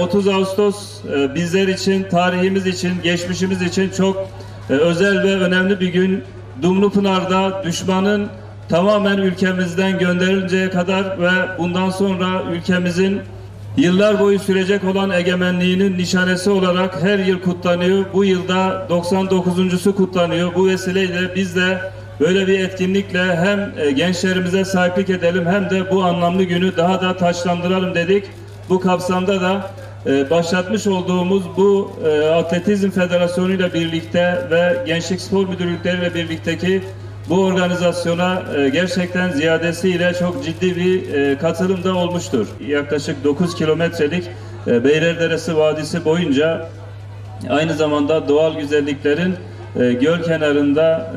30 Ağustos bizler için, tarihimiz için, geçmişimiz için çok özel ve önemli bir gün. Dumlupınar'da düşmanın tamamen ülkemizden gönderinceye kadar ve bundan sonra ülkemizin yıllar boyu sürecek olan egemenliğinin nişanesi olarak her yıl kutlanıyor. Bu yılda 99.sü kutlanıyor. Bu vesileyle biz de böyle bir etkinlikle hem gençlerimize sahiplik edelim hem de bu anlamlı günü daha da taçlandıralım dedik. Bu kapsamda da başlatmış olduğumuz bu Atletizm Federasyonu ile birlikte ve Gençlik Spor Müdürlükleri ile birlikteki bu organizasyona gerçekten ziyadesiyle çok ciddi bir katılım da olmuştur. Yaklaşık 9 kilometrelik Beyler Deresi Vadisi boyunca aynı zamanda doğal güzelliklerin göl kenarında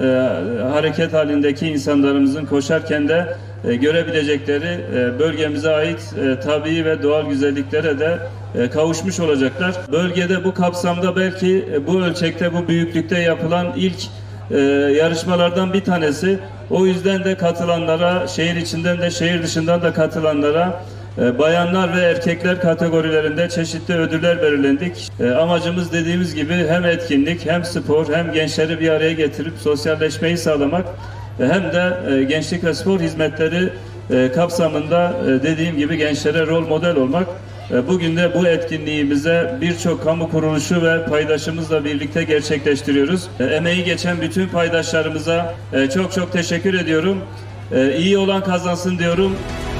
hareket halindeki insanlarımızın koşarken de görebilecekleri bölgemize ait tabii ve doğal güzelliklere de kavuşmuş olacaklar. Bölgede bu kapsamda belki bu ölçekte, bu büyüklükte yapılan ilk yarışmalardan bir tanesi. O yüzden de katılanlara, şehir içinden de şehir dışından da katılanlara bayanlar ve erkekler kategorilerinde çeşitli ödüller belirlendik. Amacımız dediğimiz gibi hem etkinlik, hem spor, hem gençleri bir araya getirip sosyalleşmeyi sağlamak, hem de gençlik ve spor hizmetleri kapsamında dediğim gibi gençlere rol model olmak. Bugün de bu etkinliğimize birçok kamu kuruluşu ve paydaşımızla birlikte gerçekleştiriyoruz. Emeği geçen bütün paydaşlarımıza çok teşekkür ediyorum. İyi olan kazansın diyorum.